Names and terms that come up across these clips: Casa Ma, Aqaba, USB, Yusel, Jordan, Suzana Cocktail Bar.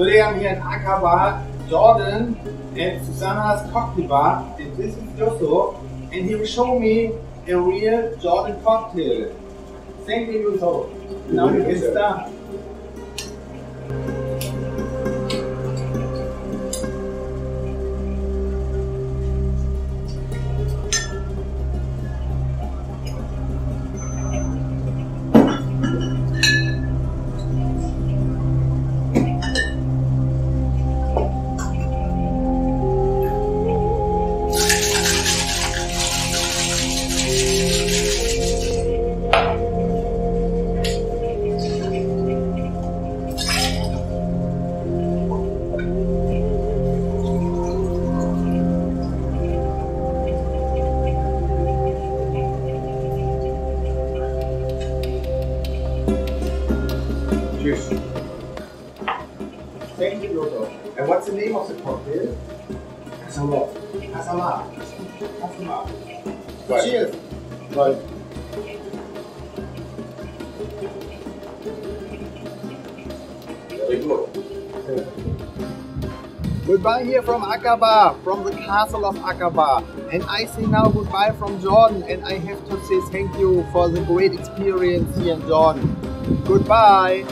Today I'm here in Aqaba, Jordan, at Susanna's cocktail bar, and this is Yusel, and he will show me a real Jordan cocktail. Thank you, Yusel. Now we can start. Cheers. Thank you, Jordan. And what's the name of the cocktail? Casa Ma. Casa Ma. Casa Ma. Right. Cheers. Right. Very good. Yeah. Goodbye here from Aqaba, from the castle of Aqaba. And I say now goodbye from Jordan, and I have to say thank you for the great experience here in Jordan. Goodbye.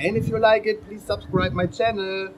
And if you like it, please subscribe my channel.